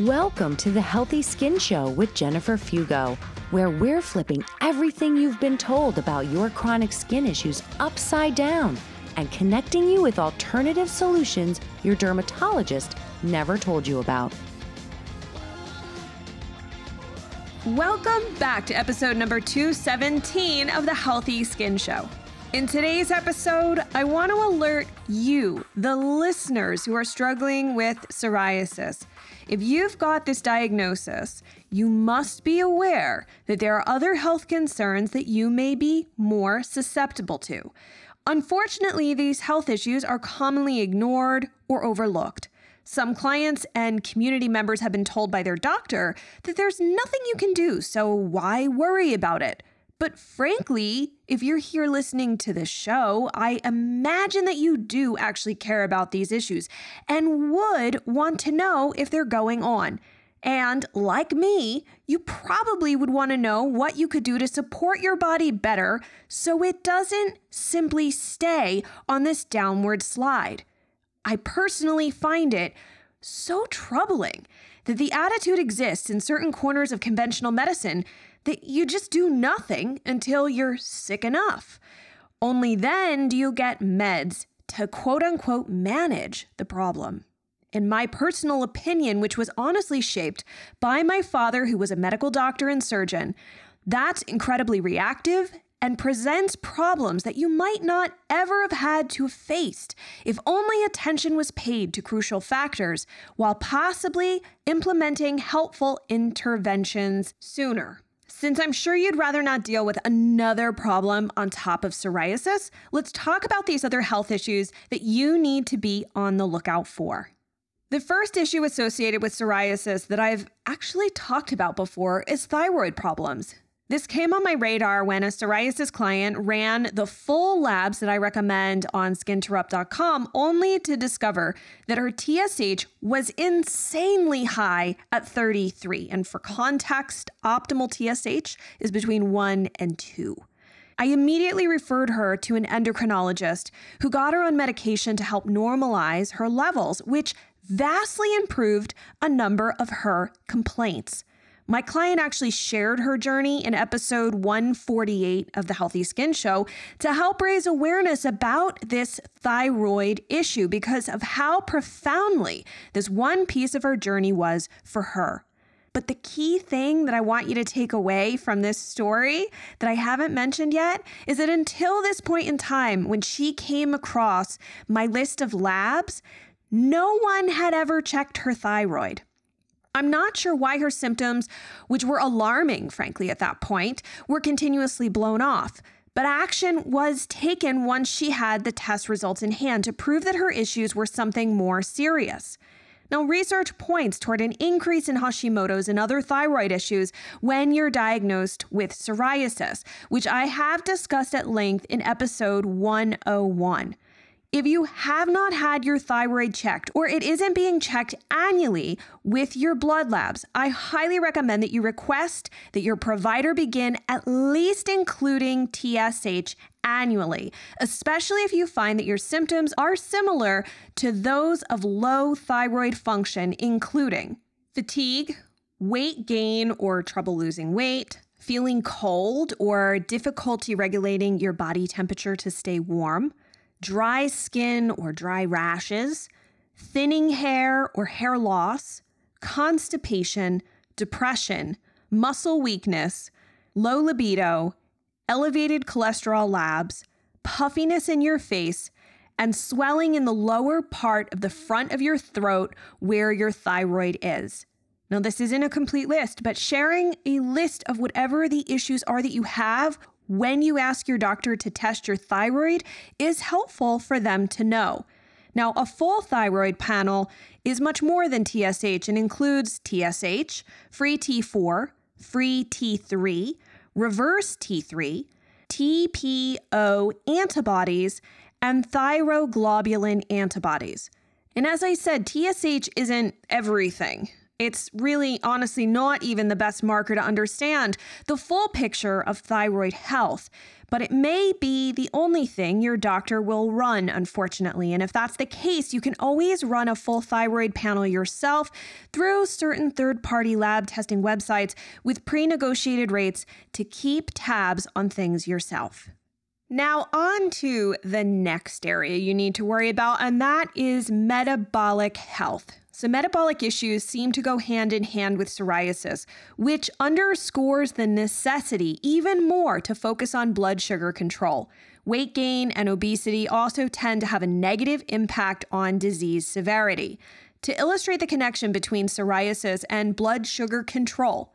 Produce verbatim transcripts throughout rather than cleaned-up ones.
Welcome to the Healthy Skin Show with Jennifer Fugo, where we're flipping everything you've been told about your chronic skin issues upside down and connecting you with alternative solutions your dermatologist never told you about. Welcome back to episode number two seventeen of the Healthy Skin Show. In today's episode, I want to alert you, the listeners who are struggling with psoriasis. If you've got this diagnosis, you must be aware that there are other health concerns that you may be more susceptible to. Unfortunately, these health issues are commonly ignored or overlooked. Some clients and community members have been told by their doctor that there's nothing you can do, so why worry about it? But frankly, if you're here listening to this show, I imagine that you do actually care about these issues and would want to know if they're going on. And like me, you probably would want to know what you could do to support your body better so it doesn't simply stay on this downward slide. I personally find it so troubling that the attitude exists in certain corners of conventional medicine that you just do nothing until you're sick enough. Only then do you get meds to quote-unquote manage the problem. In my personal opinion, which was honestly shaped by my father, who was a medical doctor and surgeon, that's incredibly reactive and presents problems that you might not ever have had to have faced if only attention was paid to crucial factors while possibly implementing helpful interventions sooner. Since I'm sure you'd rather not deal with another problem on top of psoriasis, let's talk about these other health issues that you need to be on the lookout for. The first issue associated with psoriasis that I've actually talked about before is thyroid problems. This came on my radar when a psoriasis client ran the full labs that I recommend on skin terrupt dot com only to discover that her T S H was insanely high at thirty-three. And for context, optimal T S H is between one and two. I immediately referred her to an endocrinologist who got her on medication to help normalize her levels, which vastly improved a number of her complaints. My client actually shared her journey in episode one forty-eight of the Healthy Skin Show to help raise awareness about this thyroid issue because of how profoundly this one piece of her journey was for her. But the key thing that I want you to take away from this story that I haven't mentioned yet is that until this point in time, when she came across my list of labs, no one had ever checked her thyroid. I'm not sure why her symptoms, which were alarming, frankly, at that point, were continuously blown off. But action was taken once she had the test results in hand to prove that her issues were something more serious. Now, research points toward an increase in Hashimoto's and other thyroid issues when you're diagnosed with psoriasis, which I have discussed at length in episode one oh one. If you have not had your thyroid checked or it isn't being checked annually with your blood labs, I highly recommend that you request that your provider begin at least including T S H annually, especially if you find that your symptoms are similar to those of low thyroid function, including fatigue, weight gain or trouble losing weight, feeling cold or difficulty regulating your body temperature to stay warm, dry skin or dry rashes, thinning hair or hair loss, constipation, depression, muscle weakness, low libido, elevated cholesterol labs, puffiness in your face, and swelling in the lower part of the front of your throat where your thyroid is. Now, this isn't a complete list, but sharing a list of whatever the issues are that you have when you ask your doctor to test your thyroid is helpful for them to know. Now, a full thyroid panel is much more than T S H and includes T S H, free T four, free T three, reverse T three, T P O antibodies, and thyroglobulin antibodies. And as I said, T S H isn't everything. It's really honestly not even the best marker to understand the full picture of thyroid health, but it may be the only thing your doctor will run, unfortunately. And if that's the case, you can always run a full thyroid panel yourself through certain third-party lab testing websites with pre-negotiated rates to keep tabs on things yourself. Now on to the next area you need to worry about, and that is metabolic health. So metabolic issues seem to go hand in hand with psoriasis, which underscores the necessity even more to focus on blood sugar control. Weight gain and obesity also tend to have a negative impact on disease severity. To illustrate the connection between psoriasis and blood sugar control,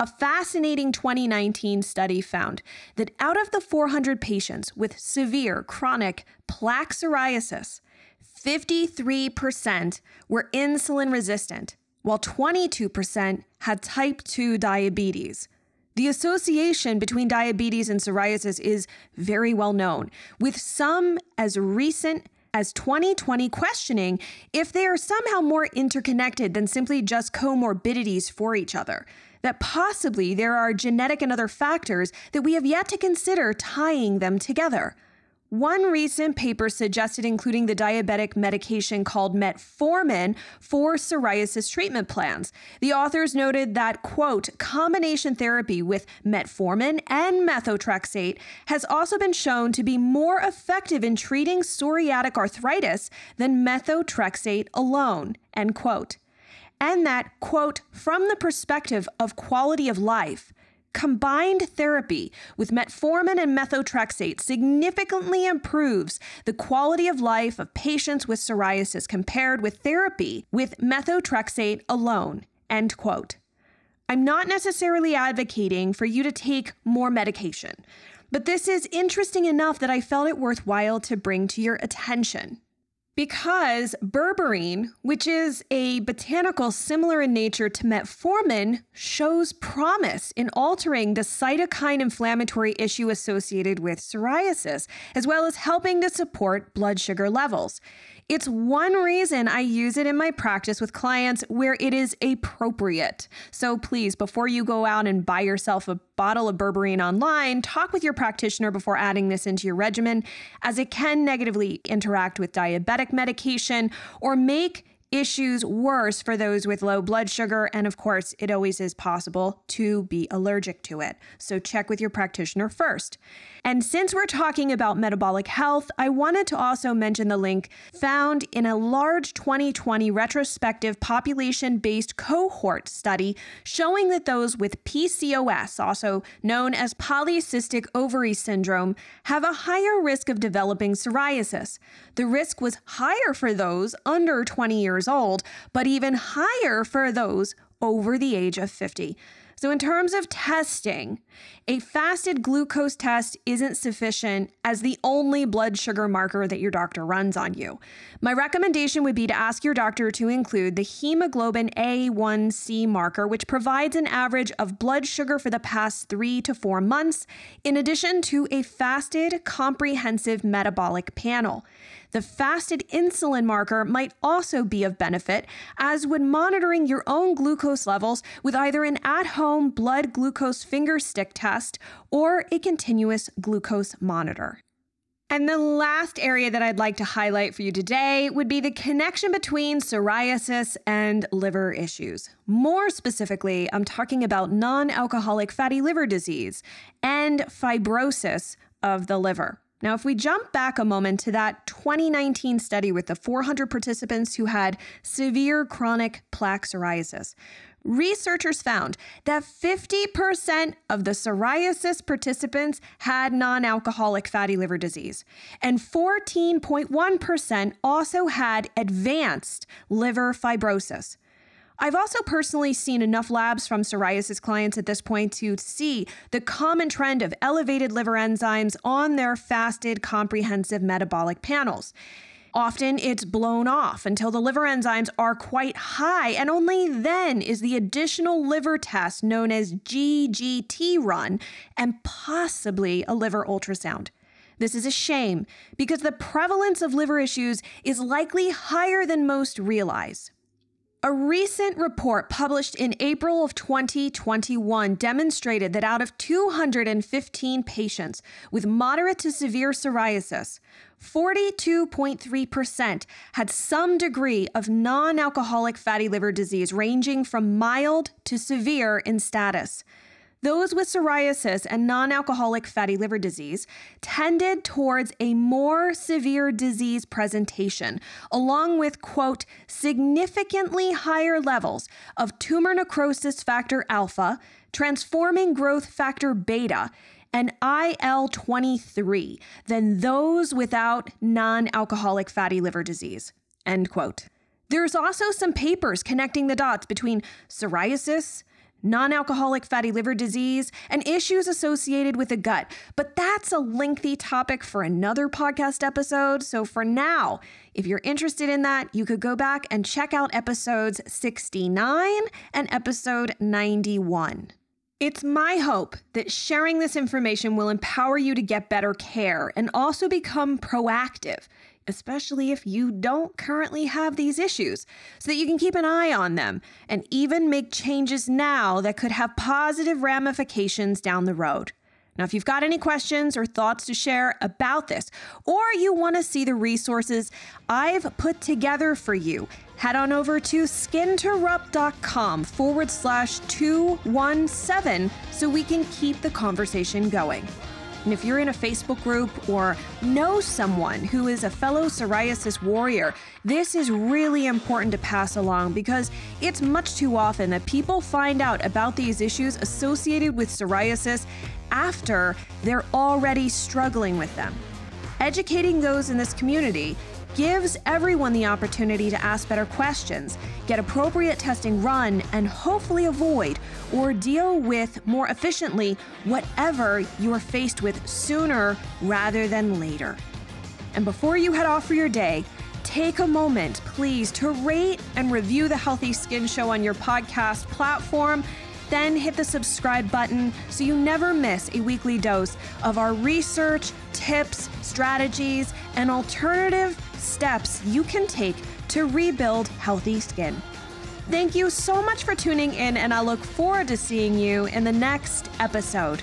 a fascinating twenty nineteen study found that out of the four hundred patients with severe chronic plaque psoriasis, fifty-three percent were insulin resistant, while twenty-two percent had type two diabetes. The association between diabetes and psoriasis is very well known, with some as recent as twenty twenty questioning if they are somehow more interconnected than simply just comorbidities for each other, that possibly there are genetic and other factors that we have yet to consider tying them together. One recent paper suggested including the diabetic medication called metformin for psoriasis treatment plans. The authors noted that, quote, combination therapy with metformin and methotrexate has also been shown to be more effective in treating psoriatic arthritis than methotrexate alone, end quote. And that, quote, from the perspective of quality of life, combined therapy with metformin and methotrexate significantly improves the quality of life of patients with psoriasis compared with therapy with methotrexate alone, end quote. I'm not necessarily advocating for you to take more medication, but this is interesting enough that I felt it worthwhile to bring to your attention. Because berberine, which is a botanical similar in nature to metformin, shows promise in altering the cytokine inflammatory issue associated with psoriasis, as well as helping to support blood sugar levels. It's one reason I use it in my practice with clients where it is appropriate. So please, before you go out and buy yourself a bottle of berberine online, talk with your practitioner before adding this into your regimen, as it can negatively interact with diabetic medication or make issues worse for those with low blood sugar. And of course, it always is possible to be allergic to it. So check with your practitioner first. And since we're talking about metabolic health, I wanted to also mention the link found in a large twenty twenty retrospective population-based cohort study showing that those with P C O S, also known as polycystic ovary syndrome, have a higher risk of developing psoriasis. The risk was higher for those under twenty years old, but even higher for those over the age of fifty. So in terms of testing, a fasted glucose test isn't sufficient as the only blood sugar marker that your doctor runs on you. My recommendation would be to ask your doctor to include the hemoglobin A one C marker, which provides an average of blood sugar for the past three to four months, in addition to a fasted comprehensive metabolic panel. The fasted insulin marker might also be of benefit, as would monitoring your own glucose levels with either an at-home blood glucose finger stick test or a continuous glucose monitor. And the last area that I'd like to highlight for you today would be the connection between psoriasis and liver issues. More specifically, I'm talking about non-alcoholic fatty liver disease and fibrosis of the liver. Now, if we jump back a moment to that twenty nineteen study with the four hundred participants who had severe chronic plaque psoriasis, researchers found that fifty percent of the psoriasis participants had non-alcoholic fatty liver disease, and fourteen point one percent also had advanced liver fibrosis. I've also personally seen enough labs from psoriasis clients at this point to see the common trend of elevated liver enzymes on their fasted comprehensive metabolic panels. Often it's blown off until the liver enzymes are quite high, and only then is the additional liver test known as G G T run and possibly a liver ultrasound. This is a shame because the prevalence of liver issues is likely higher than most realize. A recent report published in April of twenty twenty-one demonstrated that out of two hundred fifteen patients with moderate to severe psoriasis, forty-two point three percent had some degree of non-alcoholic fatty liver disease ranging from mild to severe in status. Those with psoriasis and non-alcoholic fatty liver disease tended towards a more severe disease presentation, along with, quote, significantly higher levels of tumor necrosis factor alpha, transforming growth factor beta, and I L twenty-three than those without non-alcoholic fatty liver disease, end quote. There's also some papers connecting the dots between psoriasis, non-alcoholic fatty liver disease, and issues associated with the gut. But that's a lengthy topic for another podcast episode. So for now, if you're interested in that, you could go back and check out episodes sixty-nine and episode ninety-one. It's my hope that sharing this information will empower you to get better care and also become proactive, especially if you don't currently have these issues, so that you can keep an eye on them and even make changes now that could have positive ramifications down the road. Now, if you've got any questions or thoughts to share about this, or you want to see the resources I've put together for you, head on over to skinterrupt.com forward slash 217 so we can keep the conversation going. And if you're in a Facebook group or know someone who is a fellow psoriasis warrior, this is really important to pass along because it's much too often that people find out about these issues associated with psoriasis after they're already struggling with them. Educating those in this community gives everyone the opportunity to ask better questions, get appropriate testing run, and hopefully avoid or deal with more efficiently whatever you are faced with sooner rather than later. And before you head off for your day, take a moment, please, to rate and review the Healthy Skin Show on your podcast platform. Then hit the subscribe button so you never miss a weekly dose of our research, tips, strategies, and alternative steps you can take to rebuild healthy skin. Thank you so much for tuning in, and I look forward to seeing you in the next episode.